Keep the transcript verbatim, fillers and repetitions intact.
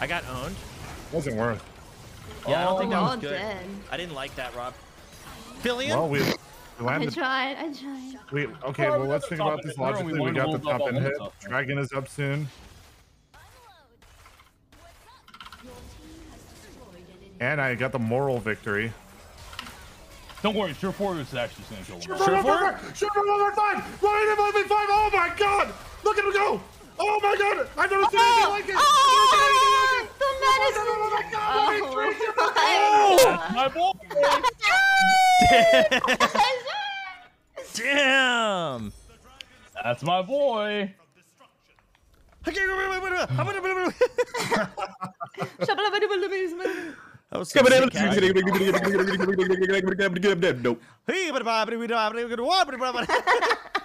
I got owned. Wasn't worth. Yeah, oh, I don't think that was good. Dead. I didn't like that, Rob. Fillion? Well, we landed. I tried. I tried. We, okay, well, well let's think about this logically. We, we got the top end hit. Dragon is up soon. And I got the moral victory. Don't worry, Surefour is actually going to kill him. Surefour? Surefour one more time! Ryan and one v five! Oh my god! Look at him go! Oh my god! I've never seen anything like it! Oh! The medicine! Oh my god! Oh my boy! Damn! That's my boy! That was so sick, actually. Nope.